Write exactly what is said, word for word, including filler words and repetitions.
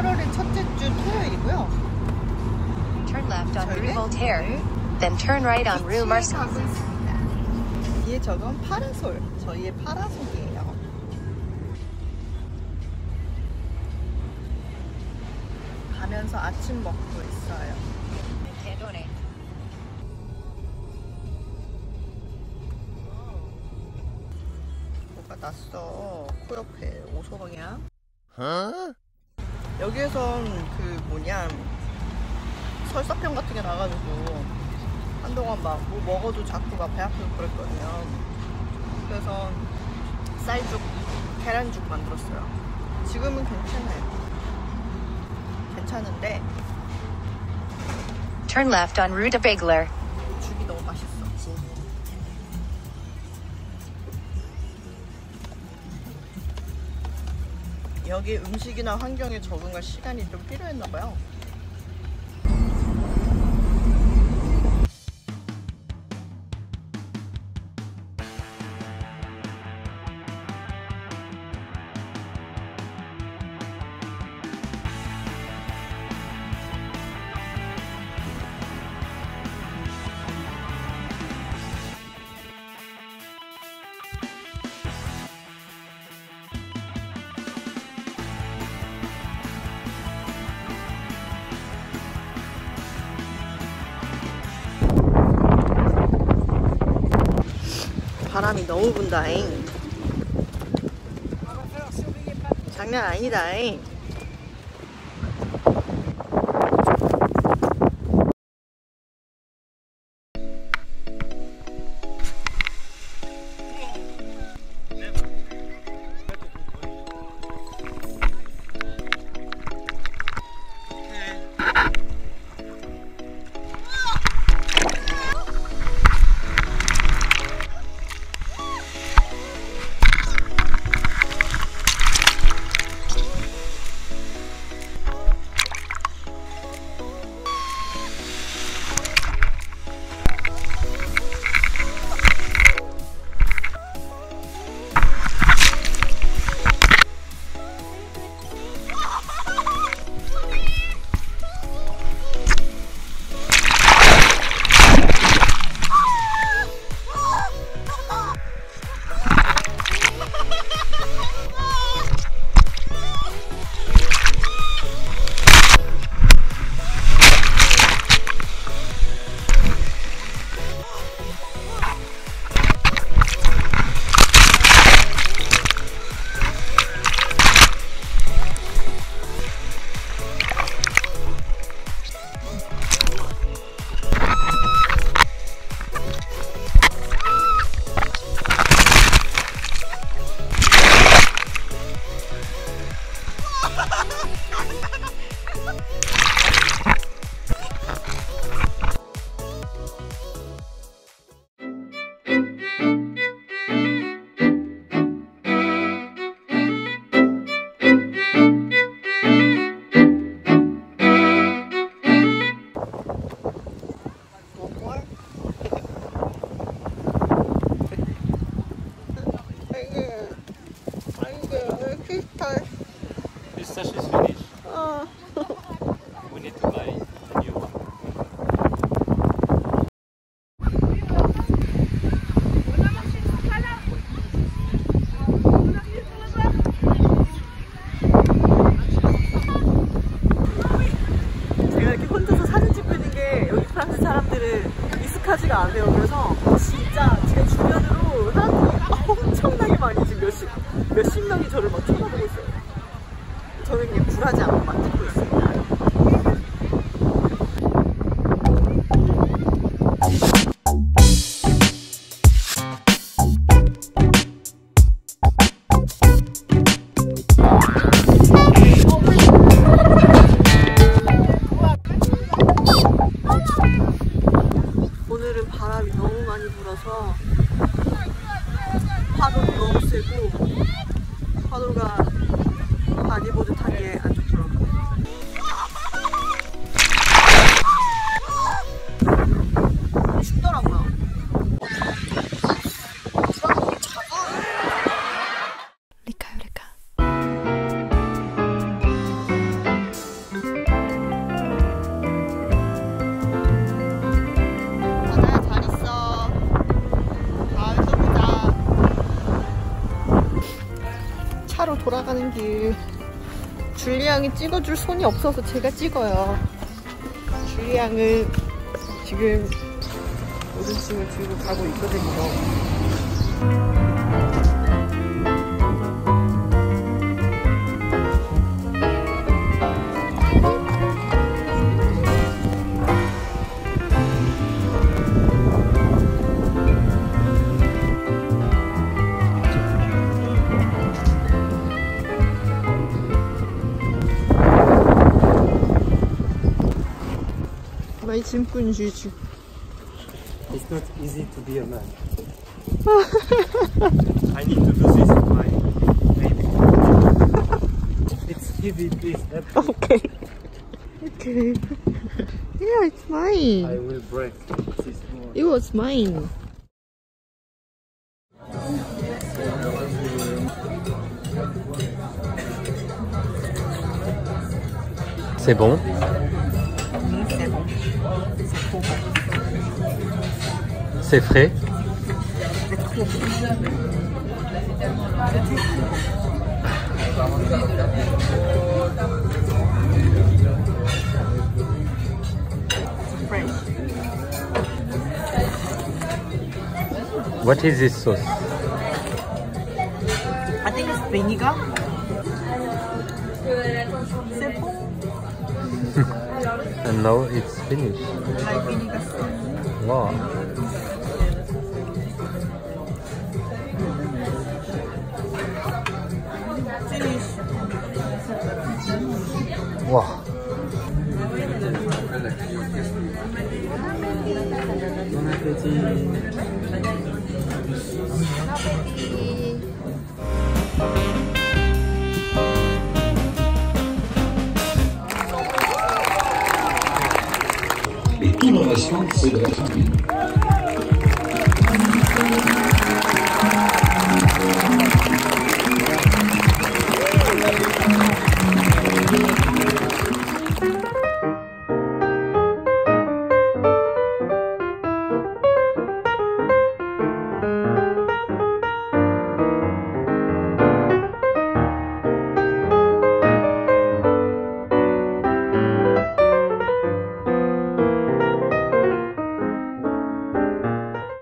팔월의 첫째 주 토요일이고요. Turn left on Rue Voltaire, then turn right on Rue Marcus. 뒤에 저건 파라솔, 저희의 파라솔이에요. 가면서 아침 먹고 있어요. 뭐가 났어? 코 옆에 오소방향. 어? 여기에선 그 뭐냐 설사병 같은 게 나가지고 한동안 막 뭐 먹어도 자꾸 막 배 아프고 그랬거든요. 그래서 쌀죽, 계란죽 만들었어요. 지금은 괜찮아요. 괜찮은데. Turn left on Rue de Bagler. 죽이 너무 맛있어. 여기 음식이나 환경에 적응할 시간이 좀 필요했나봐요. 바람이 너무 분다잉. 장난 아니다잉. 익숙하지가 않아요. 그래서 진짜 제 주변으로 사람들이 엄청나게 많이 지금 몇십, 몇십 명이 저를 막 쳐다보고 있어요. 저는 그냥 굴하지 않고 막 찍고 있습니다. 파도도 너무 세고 파도가 바디보드 타기에 아주 좋더라고요. 올라가는 길. 줄리 양이 찍어줄 손이 없어서 제가 찍어요. 줄리 양은 지금 오줌심을 들고 가고 있거든요. It's not easy to be a man. I need to do this with my baby. It's heavy, please. Okay. Okay. Yeah, it's mine. I will break this more. It was mine. C'est bon? C'est frais. What is this sauce? I think it's vinegar. C'est bon. And now it's finished. Wow. Wow. L'innovation, c'est de la famille.